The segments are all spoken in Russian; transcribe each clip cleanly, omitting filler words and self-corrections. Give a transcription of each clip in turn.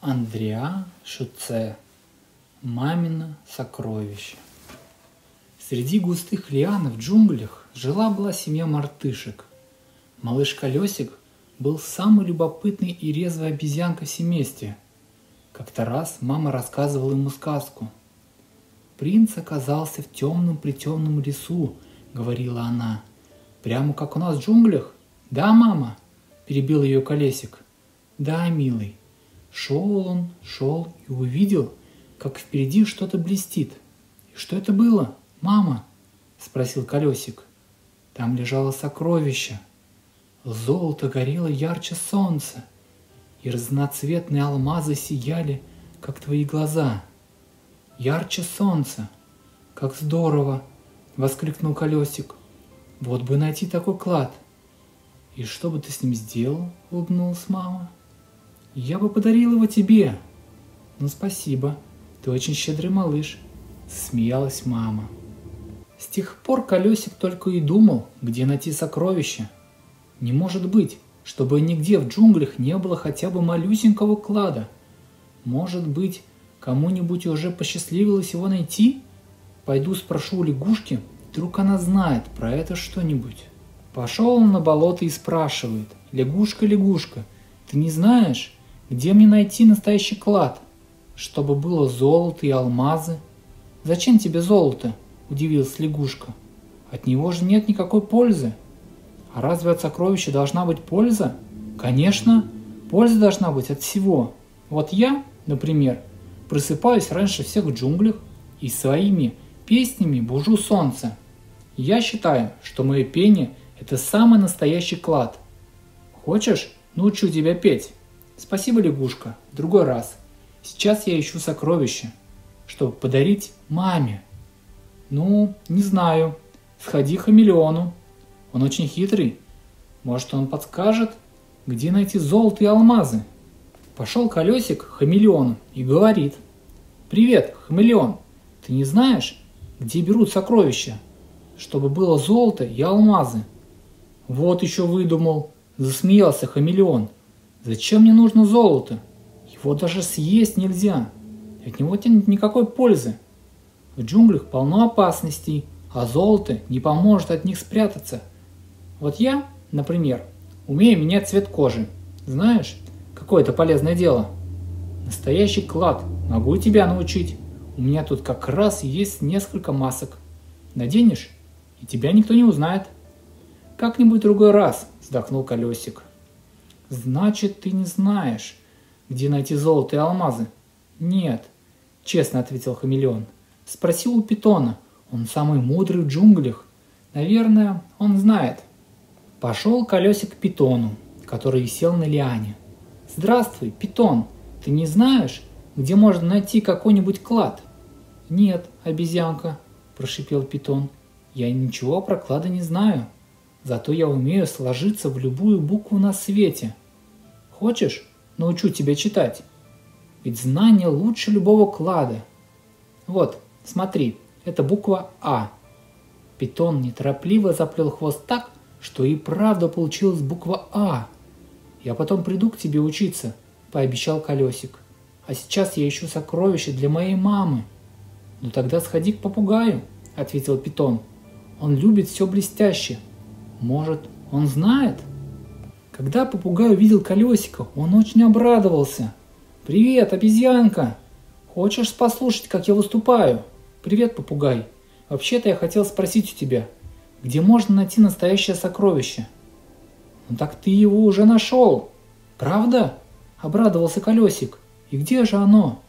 Андреа Шютце. Мамино сокровище. Среди густых лиан в джунглях жила-была семья мартышек. Малыш Колёсик был самой любопытной и резвой обезьянкой в семействе. Как-то раз мама рассказывала ему сказку. «Принц оказался в темном-притемном лесу», — говорила она. «Прямо как у нас в джунглях?» «Да, мама?» — перебил ее Колёсик. «Да, милый». Шел он и увидел, как впереди что-то блестит. «Что это было, мама?» – спросил Колёсик. Там лежало сокровище. Золото горело ярче солнца, и разноцветные алмазы сияли, как твои глаза. «Ярче солнца! Как здорово!» – воскликнул Колёсик. «Вот бы найти такой клад!» «И что бы ты с ним сделал?» – улыбнулась мама. «Я бы подарил его тебе». «Ну, спасибо, ты очень щедрый малыш», — смеялась мама. С тех пор Колёсик только и думал, где найти сокровища. Не может быть, чтобы нигде в джунглях не было хотя бы малюсенького клада. Может быть, кому-нибудь уже посчастливилось его найти? Пойду спрошу у лягушки, вдруг она знает про это что-нибудь. Пошел он на болото и спрашивает: «Лягушка, лягушка, ты не знаешь, где мне найти настоящий клад, чтобы было золото и алмазы?» «Зачем тебе золото?» – удивилась лягушка. «От него же нет никакой пользы». «А разве от сокровища должна быть польза?» «Конечно, польза должна быть от всего. Вот я, например, просыпаюсь раньше всех в джунглях и своими песнями бужу солнце. Я считаю, что мое пение – это самый настоящий клад. Хочешь, научу тебя петь?» «Спасибо, лягушка, в другой раз. Сейчас я ищу сокровища, чтобы подарить маме». «Ну, не знаю. Сходи к хамелеону. Он очень хитрый. Может, он подскажет, где найти золото и алмазы». Пошел Колёсик к хамелеону и говорит: «Привет, хамелеон. Ты не знаешь, где берут сокровища, чтобы было золото и алмазы?» «Вот еще выдумал», — засмеялся хамелеон. «Зачем мне нужно золото? Его даже съесть нельзя. От него нет никакой пользы. В джунглях полно опасностей, а золото не поможет от них спрятаться. Вот я, например, умею менять цвет кожи. Знаешь, какое это полезное дело? Настоящий клад могу и тебя научить. У меня тут как раз есть несколько масок. Наденешь, и тебя никто не узнает». «Как-нибудь в другой раз», — вздохнул Колёсик. «Значит, ты не знаешь, где найти золото и алмазы?» «Нет», — честно ответил хамелеон. «Спроси у питона, он самый мудрый в джунглях. Наверное, он знает». Пошел Колёсик к питону, который висел на лиане. «Здравствуй, питон, ты не знаешь, где можно найти какой-нибудь клад?» «Нет, обезьянка», — прошипел питон, — «я ничего про клады не знаю. Зато я умею сложиться в любую букву на свете. Хочешь, научу тебя читать? Ведь знание лучше любого клада. Вот, смотри, это буква А». Питон неторопливо заплел хвост так, что и правда получилась буква А. «Я потом приду к тебе учиться», — пообещал Колёсик. «А сейчас я ищу сокровища для моей мамы». «Ну тогда сходи к попугаю», — ответил питон. «Он любит все блестящее. Может, он знает?» Когда попугай увидел Колёсика, он очень обрадовался. «Привет, обезьянка! Хочешь послушать, как я выступаю?» «Привет, попугай. Вообще-то я хотел спросить у тебя, где можно найти настоящее сокровище?» «Ну так ты его уже нашел!» «Правда?» — обрадовался Колёсик. «И где же оно?»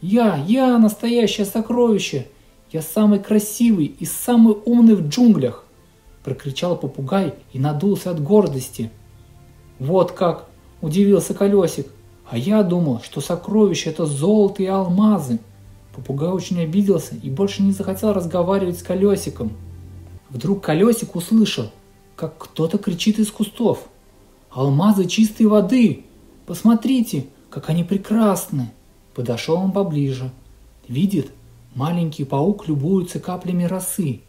Я настоящее сокровище! Я самый красивый и самый умный в джунглях!» — прокричал попугай и надулся от гордости. «Вот как!» — удивился Колёсик. «А я думал, что сокровища — это золото и алмазы». Попугай очень обиделся и больше не захотел разговаривать с Колёсиком. Вдруг Колёсик услышал, как кто-то кричит из кустов: «Алмазы чистой воды! Посмотрите, как они прекрасны!» Подошел он поближе. Видит, маленький паук любуется каплями росы.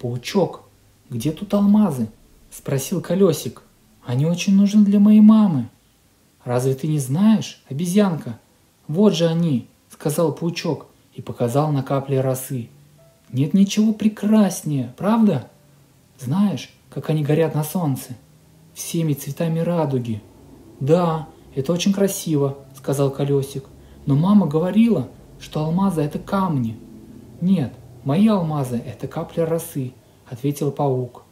«Паучок, где тут алмазы?» — спросил Колёсик. «Они очень нужны для моей мамы». «Разве ты не знаешь, обезьянка, «Вот же они», — сказал паучок и показал на капли росы. «Нет ничего прекраснее, правда? Знаешь, как они горят на солнце? Всеми цветами радуги». «Да, это очень красиво», — сказал Колёсик. «Но мама говорила, что алмазы — это камни». «Нет, мои алмазы — это капля росы», — ответил паук.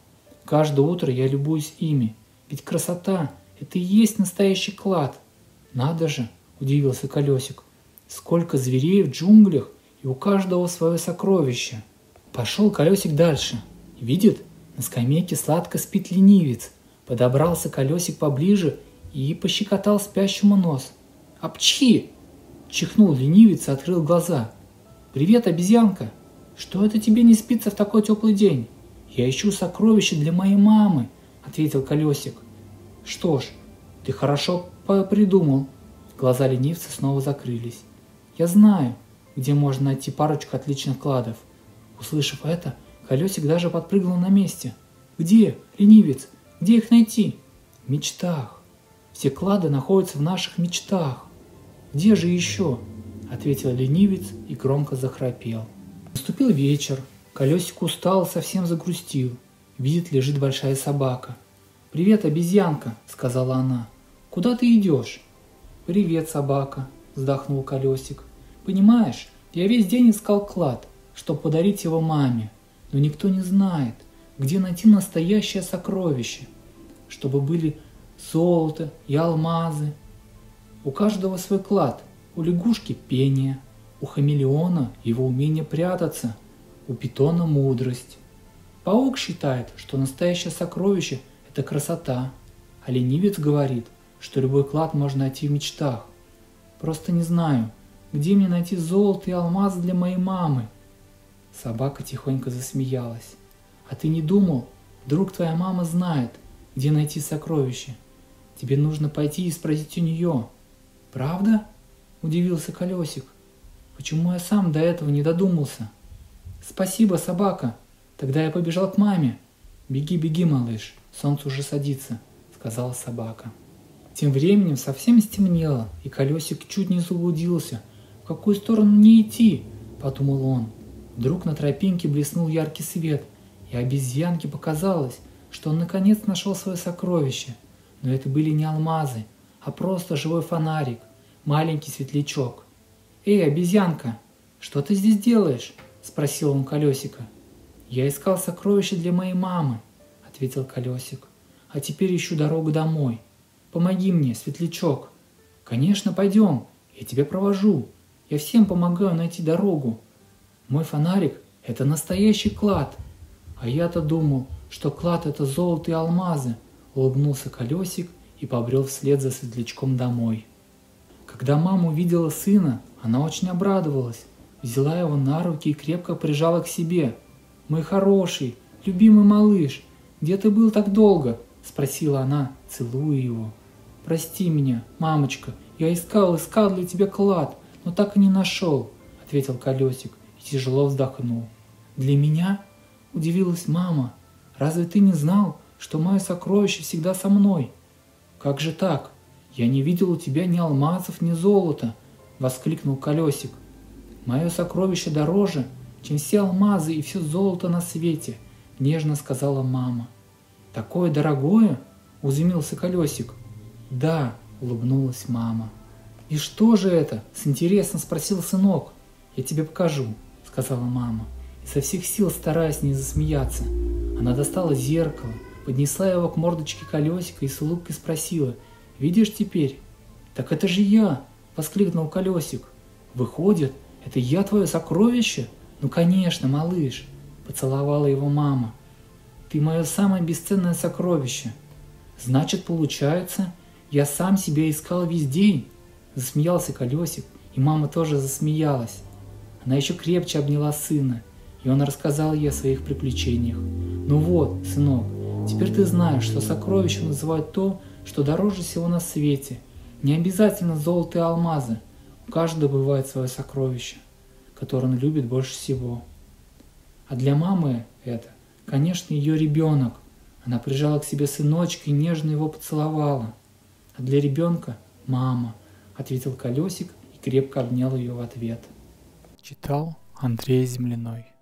«Каждое утро я любуюсь ими, ведь красота — это и есть настоящий клад». «Надо же!» — удивился Колёсик. «Сколько зверей в джунглях, и у каждого свое сокровище!» Пошел Колёсик дальше. Видит, на скамейке сладко спит ленивец. Подобрался Колёсик поближе и пощекотал спящему нос. «Апчхи!» — чихнул ленивец и открыл глаза. «Привет, обезьянка! Что это тебе не спится в такой теплый день?» «Я ищу сокровища для моей мамы», — ответил Колёсик. «Что ж, ты хорошо придумал». Глаза ленивца снова закрылись. «Я знаю, где можно найти парочку отличных кладов». Услышав это, Колёсик даже подпрыгнул на месте. «Где, ленивец? Где их найти?» «В мечтах. Все клады находятся в наших мечтах». «Где же еще?» — ответил ленивец и громко захрапел. Наступил вечер. Колёсик устал, совсем загрустил. Видит, лежит большая собака. «Привет, обезьянка», — сказала она. «Куда ты идешь?» «Привет, собака», — вздохнул Колёсик. «Понимаешь, я весь день искал клад, чтобы подарить его маме, но никто не знает, где найти настоящее сокровище, чтобы были золото и алмазы. У каждого свой клад, у лягушки пение, у хамелеона его умение прятаться, у питона мудрость. Паук считает, что настоящее сокровище — это красота, а ленивец говорит, что любой клад можно найти в мечтах. Просто не знаю, где мне найти золото и алмаз для моей мамы». Собака тихонько засмеялась. «А ты не думал, вдруг твоя мама знает, где найти сокровище? Тебе нужно пойти и спросить у нее». «Правда?» – удивился Колёсик. «Почему я сам до этого не додумался?» «Спасибо, собака. Тогда я побежал к маме». «Беги, беги, малыш, солнце уже садится», – сказала собака. Тем временем совсем стемнело, и Колёсик чуть не заблудился. «В какую сторону мне идти?» – подумал он. Вдруг на тропинке блеснул яркий свет, и обезьянке показалось, что он наконец нашел свое сокровище. Но это были не алмазы, а просто живой фонарик, маленький светлячок. «Эй, обезьянка, что ты здесь делаешь?» – спросил он Колёсика. «Я искал сокровище для моей мамы», – ответил Колёсик. «А теперь ищу дорогу домой. Помоги мне, светлячок». «Конечно, пойдем, я тебя провожу. Я всем помогаю найти дорогу. Мой фонарик – это настоящий клад». «А я-то думал, что клад – это золото и алмазы», – улыбнулся Колёсик и побрел вслед за светлячком домой. Когда мама увидела сына, она очень обрадовалась, взяла его на руки и крепко прижала к себе. «Мой хороший, любимый малыш, где ты был так долго?» – спросила она, целуя его. «Прости меня, мамочка, я искал для тебя клад, но так и не нашел», — ответил Колёсик и тяжело вздохнул. «Для меня?» — удивилась мама. «Разве ты не знал, что мое сокровище всегда со мной?» «Как же так? Я не видел у тебя ни алмазов, ни золота», — воскликнул Колёсик. «Мое сокровище дороже, чем все алмазы и все золото на свете», — нежно сказала мама. «Такое дорогое?» — изумился Колёсик. «Да», — улыбнулась мама. «И что же это?» — с интересом спросил сынок. «Я тебе покажу», — сказала мама, изо всех сил стараясь не засмеяться. Она достала зеркало, поднесла его к мордочке Колёсика и с улыбкой спросила: «Видишь теперь?» «Так это же я!» — воскликнул Колёсик. «Выходит, это я твое сокровище? Ну, конечно, малыш!» — поцеловала его мама. «Ты мое самое бесценное сокровище». «Значит, получается, я сам себя искал весь день?» Засмеялся Колёсик, и мама тоже засмеялась. Она еще крепче обняла сына, и он рассказал ей о своих приключениях. «Ну вот, сынок, теперь ты знаешь, что сокровищем называют то, что дороже всего на свете. Не обязательно золото и алмазы. У каждого бывает свое сокровище, которое он любит больше всего. А для мамы это, конечно, ее ребенок». Она прижала к себе сыночка и нежно его поцеловала. «А для ребенка – мама», – ответил Колёсик и крепко обнял ее в ответ. Читал Андрей Земляной.